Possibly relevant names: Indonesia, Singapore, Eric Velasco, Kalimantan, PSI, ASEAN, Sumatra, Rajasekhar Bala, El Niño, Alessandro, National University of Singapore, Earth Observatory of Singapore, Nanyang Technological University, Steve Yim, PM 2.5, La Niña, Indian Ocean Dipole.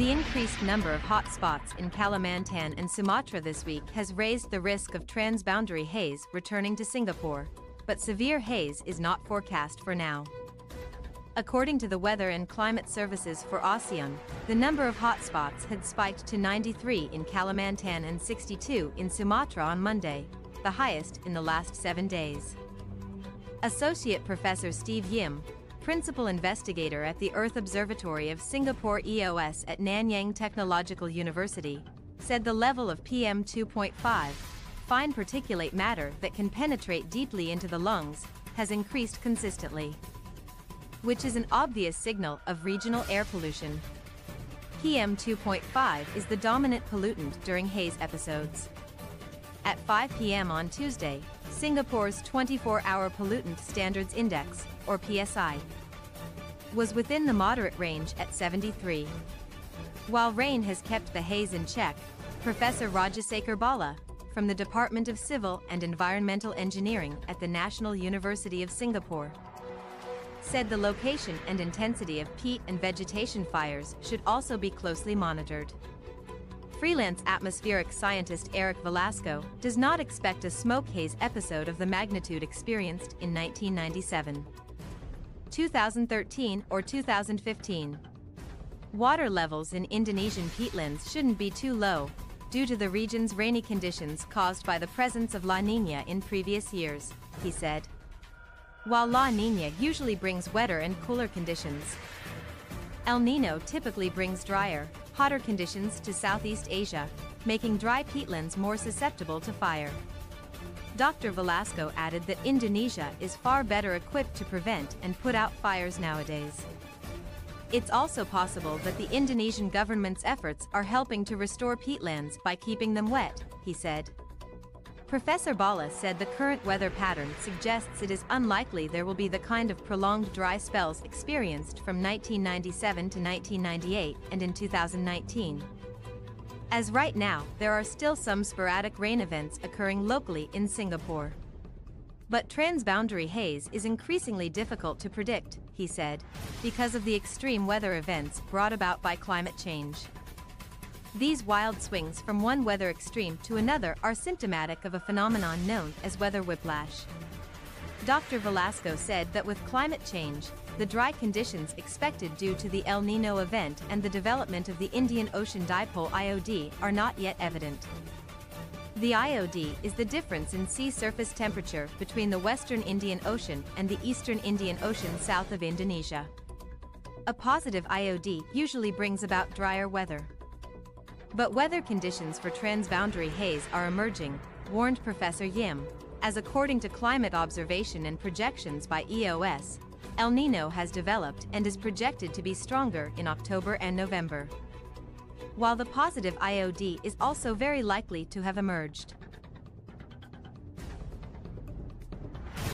The increased number of hotspots in Kalimantan and Sumatra this week has raised the risk of transboundary haze returning to Singapore, but severe haze is not forecast for now. According to the Weather and Climate Services for ASEAN, the number of hotspots had spiked to 93 in Kalimantan and 62 in Sumatra on Monday, the highest in the last 7 days. Associate Professor Steve Yim, Principal Investigator at the Earth Observatory of Singapore EOS at Nanyang Technological University, said the level of PM 2.5, fine particulate matter that can penetrate deeply into the lungs, has increased consistently, which is an obvious signal of regional air pollution. PM 2.5 is the dominant pollutant during haze episodes. At 5 p.m. on Tuesday, Singapore's 24-hour Pollutant Standards Index, or PSI, was within the moderate range at 73. While rain has kept the haze in check, Professor Rajasekhar Bala, from the Department of Civil and Environmental Engineering at the National University of Singapore, said the location and intensity of peat and vegetation fires should also be closely monitored. Freelance atmospheric scientist Eric Velasco does not expect a smoke haze episode of the magnitude experienced in 1997, 2013 or 2015. Water levels in Indonesian peatlands shouldn't be too low, due to the region's rainy conditions caused by the presence of La Niña in previous years, he said. While La Niña usually brings wetter and cooler conditions, El Niño typically brings drier, hotter conditions to Southeast Asia, making dry peatlands more susceptible to fire. Dr. Velasco added that Indonesia is far better equipped to prevent and put out fires nowadays. It's also possible that the Indonesian government's efforts are helping to restore peatlands by keeping them wet, he said. Professor Bala said the current weather pattern suggests it is unlikely there will be the kind of prolonged dry spells experienced from 1997 to 1998 and in 2019, as right now there are still some sporadic rain events occurring locally in Singapore. But transboundary haze is increasingly difficult to predict, he said, because of the extreme weather events brought about by climate change. These wild swings from one weather extreme to another are symptomatic of a phenomenon known as weather whiplash. Dr. Velasco said that with climate change, the dry conditions expected due to the El Niño event and the development of the Indian Ocean Dipole IOD are not yet evident. The IOD is the difference in sea surface temperature between the western Indian Ocean and the eastern Indian Ocean south of Indonesia. A positive IOD usually brings about drier weather. But weather conditions for transboundary haze are emerging, warned Professor Yim, as according to climate observation and projections by EOS, El Niño has developed and is projected to be stronger in October and November, while the positive IOD is also very likely to have emerged.